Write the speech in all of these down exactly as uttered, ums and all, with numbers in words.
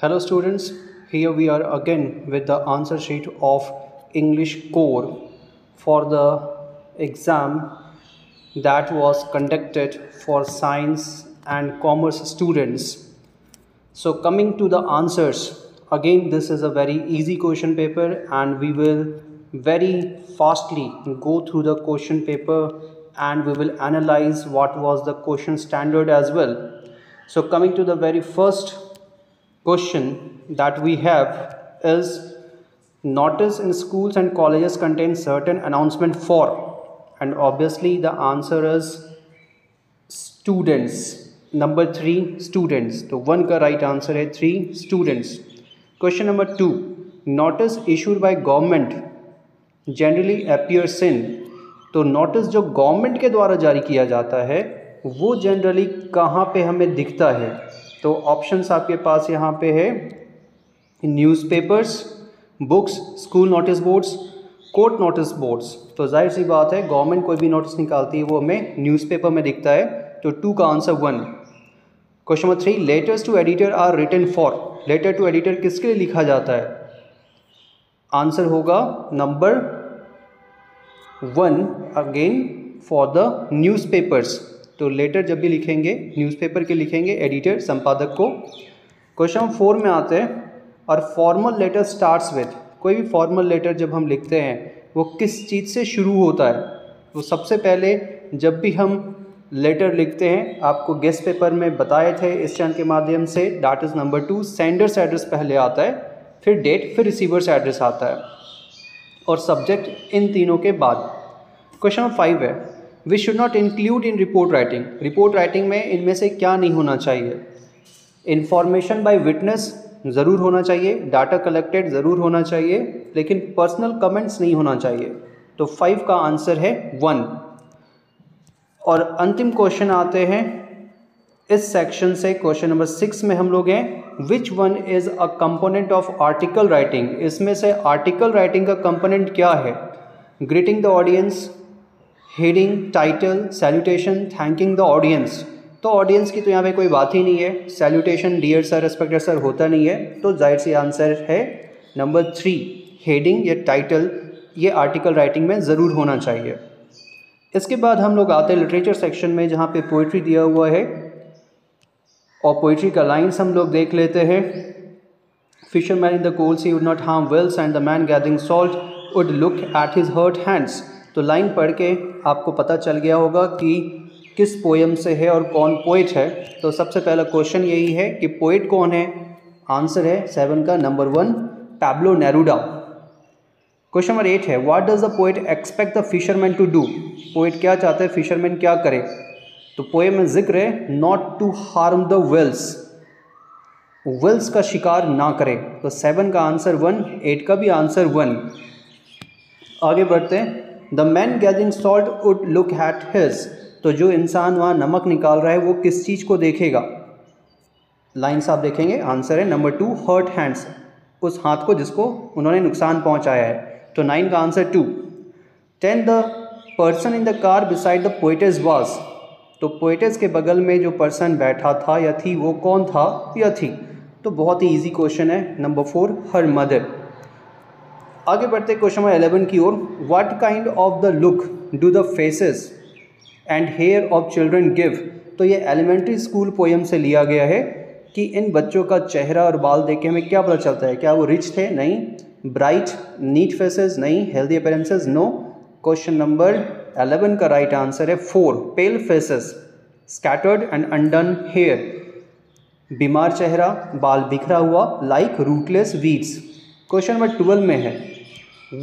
Hello students, here we are again with the answer sheet of English core for the exam that was conducted for science and commerce students. So coming to the answers, again this is a very easy question paper and we will very fastly go through the question paper and we will analyze what was the question standard as well. So coming to the very first question that we have is notice in schools and colleges contains certain announcement for, and obviously the answer is students. Number three, students. So one का right answer है three students. Question number two, notice issued by government generally appears in. तो notice जो government के द्वारा जारी किया जाता है वो generally कहाँ पे हमें दिखता है? तो ऑप्शंस आपके पास यहाँ पे है newspapers, books, school notice boards, court notice boards. तो जाहिर सी बात है गवर्नमेंट कोई भी नोटिस निकालती है वो हमें न्यूज़पेपर में दिखता है. तो टू का answer one. Question number three, letters to editor are written for. Letter to editor किसके लिए लिखा जाता है? आंसर होगा number one again for the newspapers. तो लेटर जब भी लिखेंगे न्यूज़पेपर के लिखेंगे एडिटर संपादक को. क्वेश्चन फोर में आते हैं, और फॉर्मल लेटर स्टार्ट्स विथ. कोई भी फॉर्मल लेटर जब हम लिखते हैं वो किस चीज़ से शुरू होता है? तो सबसे पहले जब भी हम लेटर लिखते हैं, आपको गेस्ट पेपर में बताए थे इस चैनल के माध्यम से, that is number two, sender's address पहले आता है, फिर डेट, फिर रिसीवर्स एड्रेस आता है और सब्जेक्ट, इन तीनों के बाद. क्वेश्चन फाइव है, we should not include in report writing. Report writing में इनमें से क्या नहीं होना चाहिए? इंफॉर्मेशन बाय विटनेस ज़रूर होना चाहिए, डाटा कलेक्टेड ज़रूर होना चाहिए, लेकिन पर्सनल कमेंट्स नहीं होना चाहिए. तो फाइव का आंसर है वन. और अंतिम क्वेश्चन आते हैं इस सेक्शन से, क्वेश्चन नंबर सिक्स में हम लोग हैं, which one is a component of article writing. इसमें से आर्टिकल राइटिंग का कंपोनेंट क्या है? Greeting the audience, heading, title, salutation, thanking the audience. तो ऑडियंस की तो यहाँ पे कोई बात ही नहीं है, salutation dear sir, respected sir होता नहीं है. तो जाहिर सी आंसर है नंबर थ्री, हेडिंग या टाइटल, ये आर्टिकल राइटिंग में ज़रूर होना चाहिए. इसके बाद हम लोग आते हैं लिटरेचर सेक्शन में, जहाँ पे पोइट्री दिया हुआ है और पोइट्री का लाइन्स हम लोग देख लेते हैं. Fisherman in the cold sea would not harm whales and the man gathering salt would look at his hurt hands. तो लाइन पढ़ के आपको पता चल गया होगा कि किस पोएम से है और कौन पोइट है. तो सबसे पहला क्वेश्चन यही है कि पोइट कौन है? आंसर है सेवन का number one, Pablo Neruda. Question number eight है, what does the poet expect the fisherman to do. Poet क्या चाहता है फिशरमैन क्या करे? तो पोएम में जिक्र है not to harm the whales, whales का शिकार ना करे. तो सेवन का आंसर वन, एट का भी आंसर वन. आगे बढ़ते हैं, the man gathering salt would look at his. तो जो इंसान वहाँ नमक निकाल रहा है वो किस चीज़ को देखेगा? लाइन साहब देखेंगे, आंसर है नंबर टू, हर्ट हैंड्स, उस हाथ को जिसको उन्होंने नुकसान पहुँचाया है. तो नाइन का answer two. Ten, the person in the car beside the poetess was. तो पोएटेस के बगल में जो पर्सन बैठा था या थी वो कौन था या थी? तो बहुत ही ईजी क्वेश्चन है नंबर फोर, हर मदर. आगे बढ़ते क्वेश्चन नंबर इलेवन की ओर, what kind of the look do the faces and hair of children give. तो ये एलिमेंट्री स्कूल पोएम से लिया गया है कि इन बच्चों का चेहरा और बाल देख के हमें क्या पता चलता है, क्या वो रिच थे? नहीं. Bright, neat faces? नहीं. Healthy appearances? No. Question number eleven का राइट आंसर है four, pale faces, scattered and undone hair, बीमार चेहरा, बाल बिखरा हुआ, like rootless weeds. Question number twelve में है,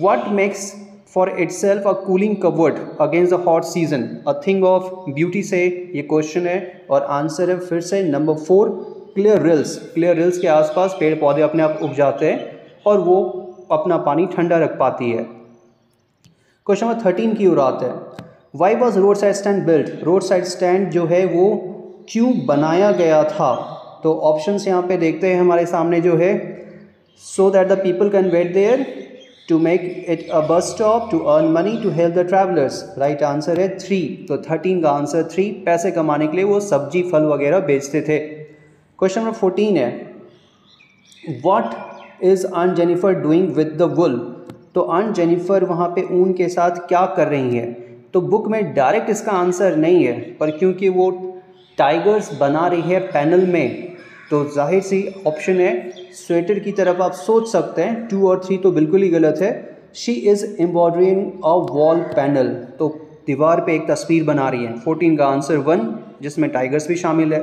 What makes for itself a cooling cupboard against the hot season? A thing of beauty से ये क्वेश्चन है और आंसर है फिर से number four, clear rills. Clear rills के आसपास पेड़ पौधे अपने आप उग जाते हैं और वो अपना पानी ठंडा रख पाती है. क्वेश्चन नंबर थर्टीन की ओर आते हैं, why was road side stand built. Road side stand जो है वो क्यों बनाया गया था? तो ऑप्शंस यहाँ पे देखते हैं हमारे सामने जो है, so that the people can wait there, to make it a bus stop, to earn money, to help the travelers. Right answer है थ्री. तो थर्टीन का आंसर थ्री, पैसे कमाने के लिए वो सब्जी फल वगैरह बेचते थे. क्वेश्चन नंबर फोर्टीन है, what is aunt Jennifer doing with the wool, तो आंट जेनिफ़र वहाँ पे ऊन के साथ क्या कर रही है। तो बुक में डायरेक्ट इसका आंसर नहीं है, पर क्योंकि वो टाइगर्स बना रही है पैनल में, तो जाहिर सी ऑप्शन है स्वेटर की तरफ आप सोच सकते हैं। टू और थ्री तो बिल्कुल ही गलत है। She is embroidering a wall panel, तो दीवार पे एक तस्वीर बना रही है। फोर्टीन का आंसर वन, जिसमें टाइगर्स भी शामिल है।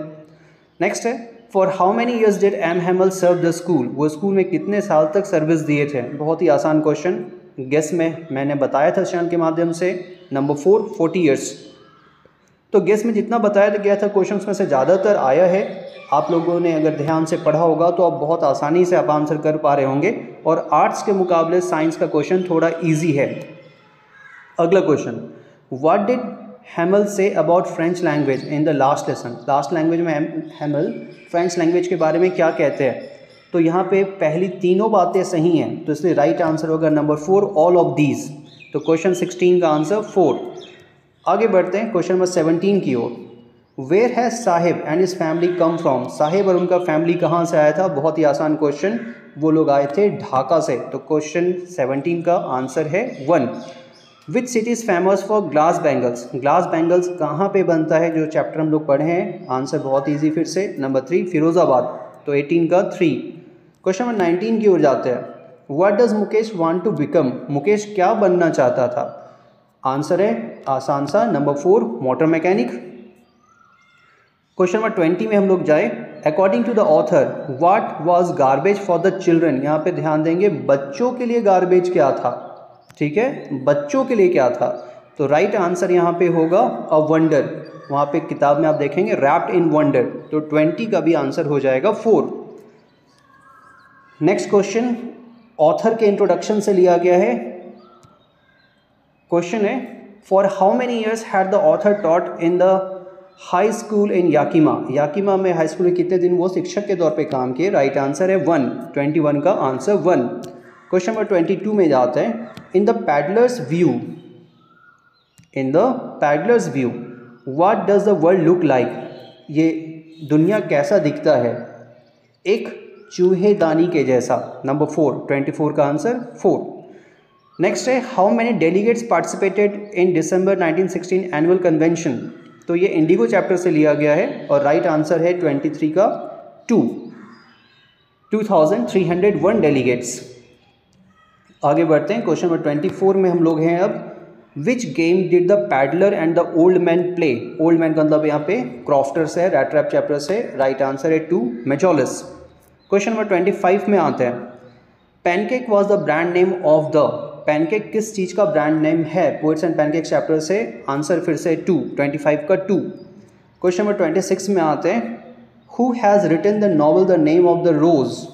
नेक्स्ट है, for how many years did M Hamel serve the school, वो स्कूल में कितने साल तक सर्विस दिए थे। बहुत ही आसान क्वेश्चन, गेस में मैंने बताया था चैनल के माध्यम से। Number four, forty years. तो गेस में जितना बताया गया था क्वेश्चन में से ज़्यादातर आया है। आप लोगों ने अगर ध्यान से पढ़ा होगा तो आप बहुत आसानी से आप आंसर कर पा रहे होंगे, और आर्ट्स के मुकाबले साइंस का क्वेश्चन थोड़ा ईजी है। अगला question, what did Hamel say about French language in the last lesson, last language में हैमल फ्रेंच लैंग्वेज के बारे में क्या कहते हैं। तो यहाँ पे पहली तीनों बातें सही हैं, तो इसलिए राइट आंसर होगा number four, all of these. तो क्वेश्चन सिक्सटीन का आंसर फोर। आगे बढ़ते हैं क्वेश्चन नंबर सेवनटीन की ओर। Where has Saheb and his family come from, Saheb और उनका फैमिली कहाँ से आया था। बहुत ही आसान क्वेश्चन, वो लोग आए थे ढाका से। तो क्वेश्चन सेवनटीन का आंसर है one. Which city is famous for glass bangles, glass bangles कहाँ पे बनता है, जो चैप्टर हम लोग पढ़े हैं। आंसर बहुत इजी, फिर से नंबर थ्री, फिरोजाबाद। तो एटीन का थ्री। क्वेश्चन नंबर नाइनटीन की ओर जाते हैं। What does Mukesh want to become, Mukesh क्या बनना चाहता था। आंसर है आसान सा number four, motor mechanic. Question number twenty में हम लोग जाए। According to the author what was garbage for the children, यहाँ पे ध्यान देंगे बच्चों के लिए गार्बेज क्या था। ठीक है, बच्चों के लिए क्या था। तो राइट आंसर यहाँ पे होगा अ वंडर, वहाँ पे किताब में आप देखेंगे रैप्ड इन वंडर। तो ट्वेंटी का भी आंसर हो जाएगा फोर। नेक्स्ट क्वेश्चन ऑथर के इंट्रोडक्शन से लिया गया है। क्वेश्चन है, for how many years had the author taught in the high school in Yakima, Yakima में हाई स्कूल में कितने दिन वो शिक्षक के तौर पे काम किए। राइट आंसर है वन, ट्वेंटी वन का answer one. Question number twenty two में जाते हैं। In the peddler's view, in the peddler's view what does the world look like, ये दुनिया कैसा दिखता है। एक चूहेदानी के जैसा, नंबर फोर, ट्वेंटी फोर का आंसर फोर। नेक्स्ट है, how many delegates participated in December nineteen sixteen annual convention, तो ये इंडिगो चैप्टर से लिया गया है, और राइट आंसर है ट्वेंटी थ्री का two, two thousand three hundred one delegates. आगे बढ़ते हैं क्वेश्चन नंबर ट्वेंटी फोर में हम लोग हैं अब। Which game did the peddler and the old man play, old man का मतलब यहाँ पे क्रॉफ्टर्स है, रैट ट्रैप चैप्टर से। राइट आंसर है टू, मेजॉलिस। क्वेश्चन नंबर ट्वेंटी फाइव में आते हैं। Pancake was the brand name of the, pancake किस चीज़ का ब्रांड नेम है, पोइट्स एंड पैनकेक चैप्टर से। आंसर फिर से टू, ट्वेंटी फाइव का two. Question number twenty six में आते हैं। Who has written the novel the name of the rose,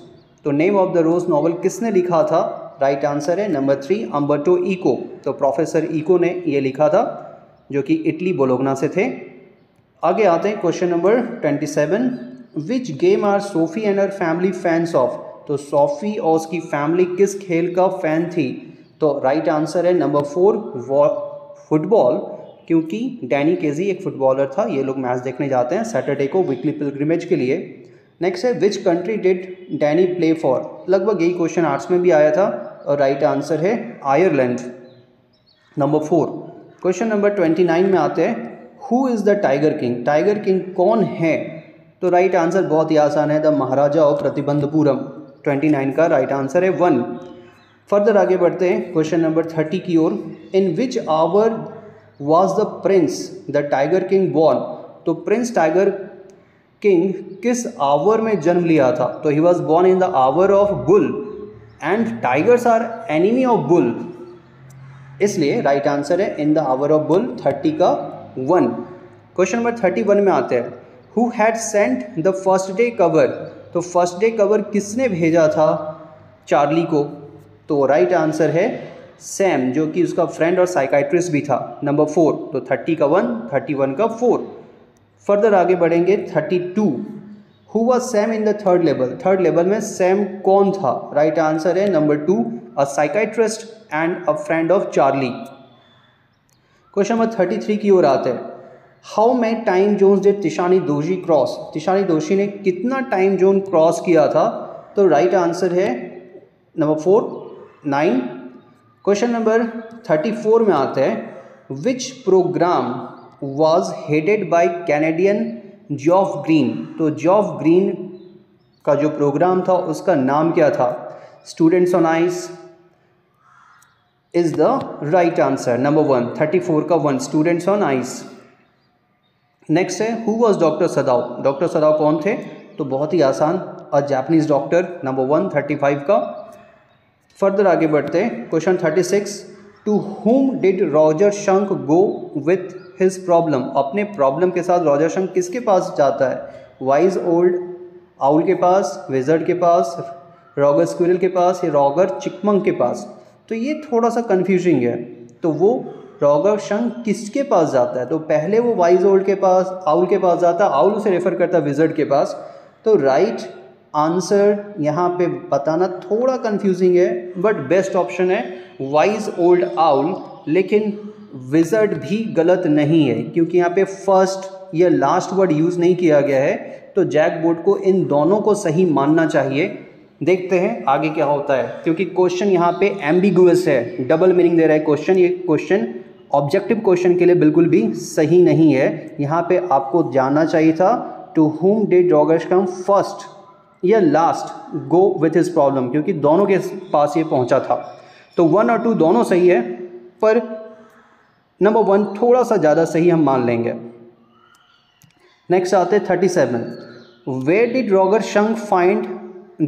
तो name of the rose novel किसने लिखा था। राइट right आंसर है नंबर थ्री, अम्बर्टो ईको, तो प्रोफेसर ईको ने ये लिखा था, जो कि इटली बोलोगना से थे। आगे आते हैं question number twenty seven. Which game are Sophie and her family fans of, तो सोफ़ी और उसकी फैमिली किस खेल का फ़ैन थी। तो राइट right आंसर है नंबर फोर, फुटबॉल, क्योंकि डैनी केजी एक फुटबॉलर था। ये लोग मैच देखने जाते हैं सैटरडे को वीकली पिलग्रिमेज के लिए। नेक्स्ट है, which country did Danny play for, लगभग यही क्वेश्चन आर्ट्स में भी आया था, और राइट आंसर है Ireland, number four. Question number twenty nine में आते हैं। Who is the tiger king, tiger king कौन है। तो राइट आंसर बहुत ही आसान है, the Maharaja of Pratibandapuram. Twenty nine का राइट आंसर है वन। फर्दर आगे बढ़ते हैं क्वेश्चन नंबर थर्टी की ओर। In which hour was the prince the tiger king born, तो प्रिंस टाइगर किंग किस आवर में जन्म लिया था। तो he was born in the hour of bull and tigers are enemy of bull, इसलिए राइट आंसर है in the hour of bull, thirty का one. Question number thirty one में आते हैं। Who had sent the first day cover, तो first day cover किसने भेजा था चार्ली को। तो राइट आंसर है सैम, जो कि उसका फ्रेंड और साइकाइट्रिस्ट भी था, नंबर फोर। तो थर्टी का वन, थर्टी वन का फोर। फर्दर आगे बढ़ेंगे thirty two. Who was Sam in the third level, third level में सैम कौन था। राइट right आंसर है number two, a psychiatrist and a friend of Charlie. Question number thirty three की ओर आते हैं। How many time zones did Tishani Doshi cross, Tishani Doshi ने कितना टाइम जोन क्रॉस किया था। तो तो राइट आंसर है number four nine. Question number thirty four में आता है which program was headed by Canadian Geoff Green. तो जॉफ ग्रीन का जो प्रोग्राम था उसका नाम क्या था? Students on ice is the right answer number one, thirty four का one, students on ice. Next है who was doctor Sadao. Doctor Sadao कौन थे? तो बहुत ही आसान, a Japanese doctor number one, thirty five का। फर्दर आगे बढ़ते हैं question thirty six to whom did Roger Skunk go with his problem. अपने प्रॉब्लम के साथ रॉजर शंक किसके पास जाता है? वाइज ओल्ड आउल के पास, विजर्ड के पास, रॉगर स्क्विरल के पास या रॉगर चिकमंग के पास। तो ये थोड़ा सा कन्फ्यूजिंग है। तो वो रॉगर शंक किसके पास जाता है? तो पहले वो वाइज ओल्ड के पास, आउल के पास जाता, आउल उसे रेफर करता विजर्ड के पास। तो राइट आंसर यहाँ पे बताना थोड़ा कन्फ्यूजिंग है, बट बेस्ट ऑप्शन है वाइज ओल्ड आउल। लेकिन विजर्ड भी गलत नहीं है क्योंकि यहाँ पे फर्स्ट या लास्ट वर्ड यूज़ नहीं किया गया है। तो जैक बोर्ड को इन दोनों को सही मानना चाहिए। देखते हैं आगे क्या होता है, क्योंकि क्वेश्चन यहाँ पे एम्बिगुअस है, डबल मीनिंग दे रहा है क्वेश्चन। ये क्वेश्चन ऑब्जेक्टिव क्वेश्चन के लिए बिल्कुल भी सही नहीं है। यहाँ पे आपको जानना चाहिए था to whom did Roger Skunk first या last go with his problem, क्योंकि दोनों के पास ये पहुँचा था। तो वन और टू दोनों सही है, पर नंबर वन थोड़ा सा ज़्यादा सही हम मान लेंगे। नेक्स्ट आते हैं thirty seven where did Roger Skunk find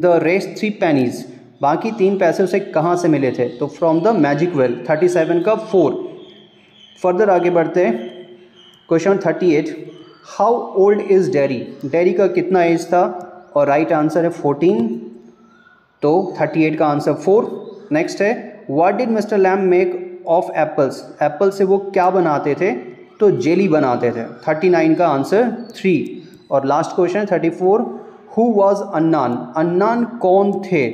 the rest three pennies. बाकी तीन पैसे उसे कहाँ से मिले थे? तो from the magic well, thirty seven का फोर। फर्दर आगे बढ़ते हैं question thirty eight how old is Derry. Derry का कितना एज था? और राइट आंसर है फोर्टीन। तो थर्टी एट का आंसर फोर। नेक्स्ट है what did mister Lamb make of apples. Apple से वो क्या बनाते थे? तो जेली बनाते थे। थर्टी नाइन का आंसर थ्री। और लास्ट क्वेश्चन है thirty four who was Annan. Annan कौन थे?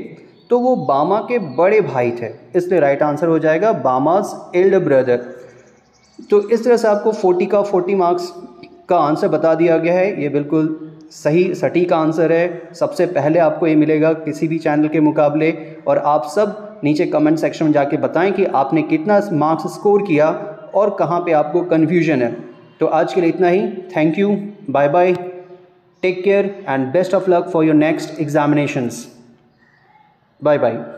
तो वो बामा के बड़े भाई थे, इसलिए राइट आंसर हो जाएगा बामाज एल्डर ब्रदर। तो इस तरह से आपको चालीस का चालीस मार्क्स का आंसर बता दिया गया है। ये बिल्कुल सही सटीक आंसर है, सबसे पहले आपको ये मिलेगा किसी भी चैनल के मुकाबले। और आप सब नीचे कमेंट सेक्शन में जाके बताएं कि आपने कितना मार्क्स स्कोर किया और कहाँ पे आपको कन्फ्यूजन है। तो आज के लिए इतना ही। Thank you, bye bye, take care and best of luck for your next examinations. Bye bye.